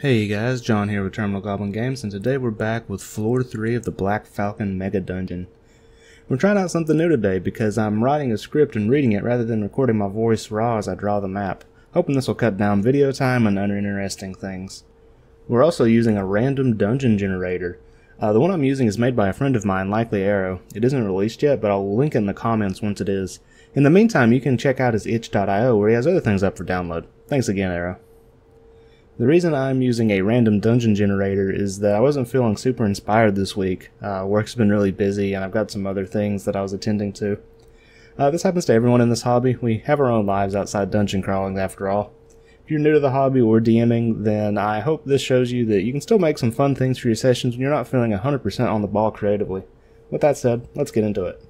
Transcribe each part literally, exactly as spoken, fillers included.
Hey guys, John here with Terminal Goblin Games, and today we're back with Floor three of the Black Falcon Mega Dungeon. We're trying out something new today because I'm writing a script and reading it rather than recording my voice raw as I draw the map, hoping this will cut down video time and uninteresting things. We're also using a random dungeon generator. Uh, the one I'm using is made by a friend of mine, likely Arrow. It isn't released yet, but I'll link it in the comments once it is. In the meantime, you can check out his itch dot i o where he has other things up for download. Thanks again, Arrow. The reason I'm using a random dungeon generator is that I wasn't feeling super inspired this week. Uh, work's been really busy and I've got some other things that I was attending to. Uh, this happens to everyone in this hobby. We have our own lives outside dungeon crawling after all. If you're new to the hobby or DMing, then I hope this shows you that you can still make some fun things for your sessions when you're not feeling one hundred percent on the ball creatively. With that said, let's get into it.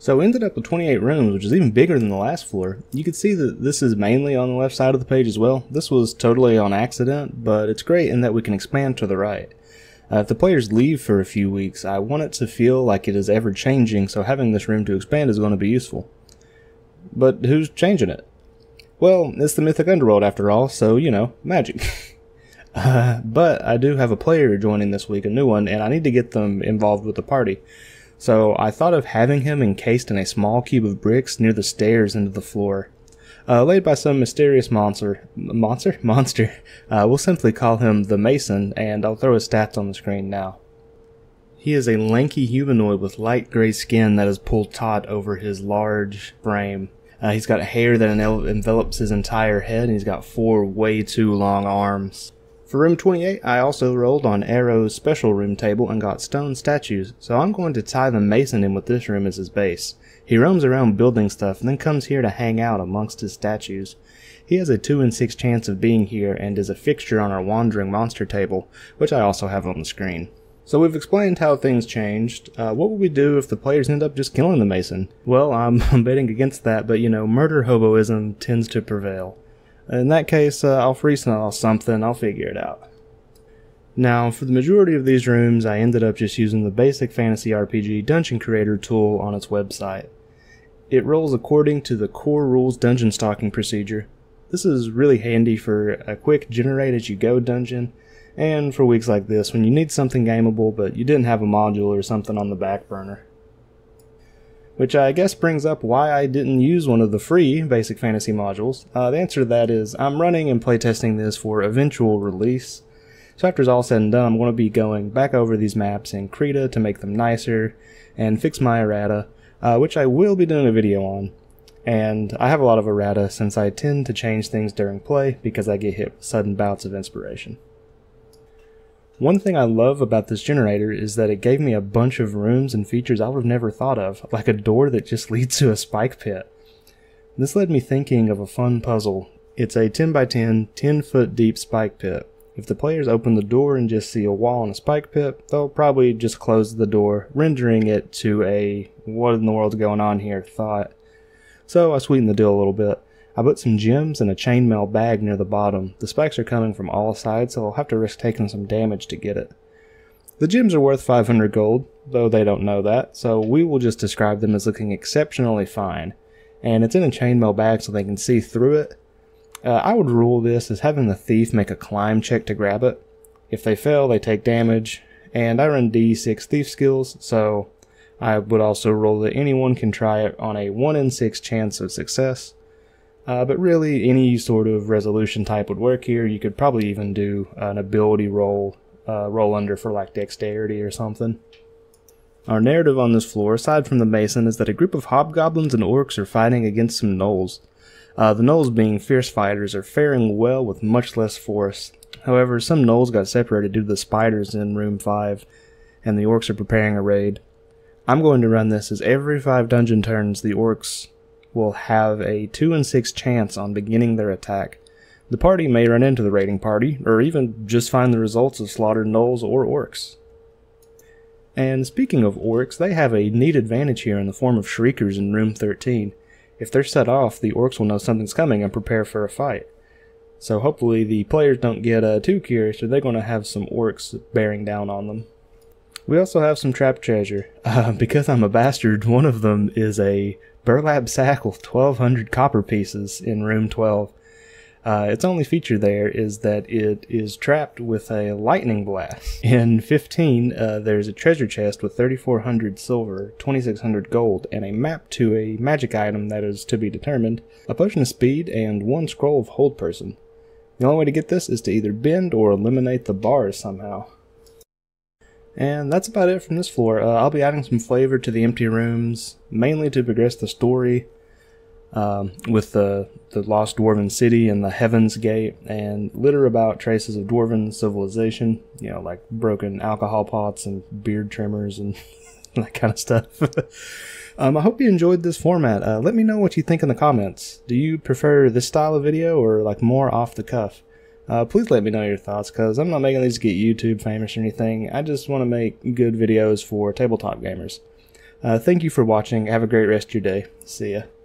So we ended up with twenty-eight rooms, which is even bigger than the last floor. You can see that this is mainly on the left side of the page as well. This was totally on accident, but it's great in that we can expand to the right. Uh, if the players leave for a few weeks, I want it to feel like it is ever-changing, so having this room to expand is going to be useful. But who's changing it? Well, it's the mythic underworld after all, so, you know, magic. uh, but I do have a player joining this week, a new one, and I need to get them involved with the party. So I thought of having him encased in a small cube of bricks near the stairs into the floor. Uh, laid by some mysterious monster, monster? Monster. Uh, we'll simply call him the Mason, and I'll throw his stats on the screen now. He is a lanky humanoid with light gray skin that is pulled taut over his large frame. Uh, he's got hair that envelops his entire head, and he's got four way too long arms. For room twenty-eight, I also rolled on Arrow's special room table and got stone statues, so I'm going to tie the Mason in with this room as his base. He roams around building stuff and then comes here to hang out amongst his statues. He has a two in six chance of being here and is a fixture on our wandering monster table, which I also have on the screen. So we've explained how things changed. Uh, what would we do if the players end up just killing the Mason? Well, I'm, I'm betting against that, but you know, murder hoboism tends to prevail. In that case, uh, I'll freestyle something, I'll figure it out. Now, for the majority of these rooms, I ended up just using the Basic Fantasy R P G Dungeon Creator tool on its website. It rolls according to the Core Rules dungeon stocking procedure. This is really handy for a quick generate-as-you-go dungeon, and for weeks like this when you need something gameable but you didn't have a module or something on the back burner. Which I guess brings up why I didn't use one of the free Basic Fantasy modules. Uh, the answer to that is I'm running and playtesting this for eventual release. So after it's all said and done, I'm going to be going back over these maps in Krita to make them nicer and fix my errata, uh, which I will be doing a video on. And I have a lot of errata since I tend to change things during play because I get hit with sudden bouts of inspiration. One thing I love about this generator is that it gave me a bunch of rooms and features I would have never thought of, like a door that just leads to a spike pit. This led me thinking of a fun puzzle. It's a ten by ten, ten foot deep spike pit. If the players open the door and just see a wall and a spike pit, they'll probably just close the door, rendering it to a what in the world's going on here thought. So I sweetened the deal a little bit. I put some gems in a chainmail bag near the bottom. The spikes are coming from all sides, so I'll have to risk taking some damage to get it. The gems are worth five hundred gold, though they don't know that, so we will just describe them as looking exceptionally fine. And it's in a chainmail bag so they can see through it. Uh, I would rule this as having the thief make a climb check to grab it. If they fail, they take damage. And I run D six thief skills, so I would also rule that anyone can try it on a one in six chance of success. Uh, but really, any sort of resolution type would work here. You could probably even do an ability roll, uh, roll under for like dexterity or something. Our narrative on this floor, aside from the Mason, is that a group of hobgoblins and orcs are fighting against some gnolls. Uh, the gnolls, being fierce fighters, are faring well with much less force. However, some gnolls got separated due to the spiders in room five, and the orcs are preparing a raid. I'm going to run this as every five dungeon turns, the orcs will have a two in six chance on beginning their attack. The party may run into the raiding party, or even just find the results of slaughtered gnolls or orcs. And speaking of orcs, they have a neat advantage here in the form of shriekers in room thirteen. If they're set off, the orcs will know something's coming and prepare for a fight. So hopefully the players don't get uh, too curious, or they're going to have some orcs bearing down on them. We also have some trap treasure. Uh, because I'm a bastard, one of them is a burlap sack with twelve hundred copper pieces in room twelve. Uh, its only feature there is that it is trapped with a lightning blast. In fifteen, uh, there's a treasure chest with thirty-four hundred silver, twenty-six hundred gold, and a map to a magic item that is to be determined, a potion of speed, and one scroll of hold person. The only way to get this is to either bend or eliminate the bars somehow. And that's about it from this floor. Uh, I'll be adding some flavor to the empty rooms, mainly to progress the story um, with the, the Lost Dwarven City and the Heaven's Gate, and litter about traces of Dwarven civilization, you know, like broken alcohol pots and beard trimmers and that kind of stuff. um, I hope you enjoyed this format. Uh, let me know what you think in the comments. Do you prefer this style of video or like more off the cuff? Uh, please let me know your thoughts, because I'm not making these to get YouTube famous or anything. I just want to make good videos for tabletop gamers. Uh, thank you for watching. Have a great rest of your day. See ya.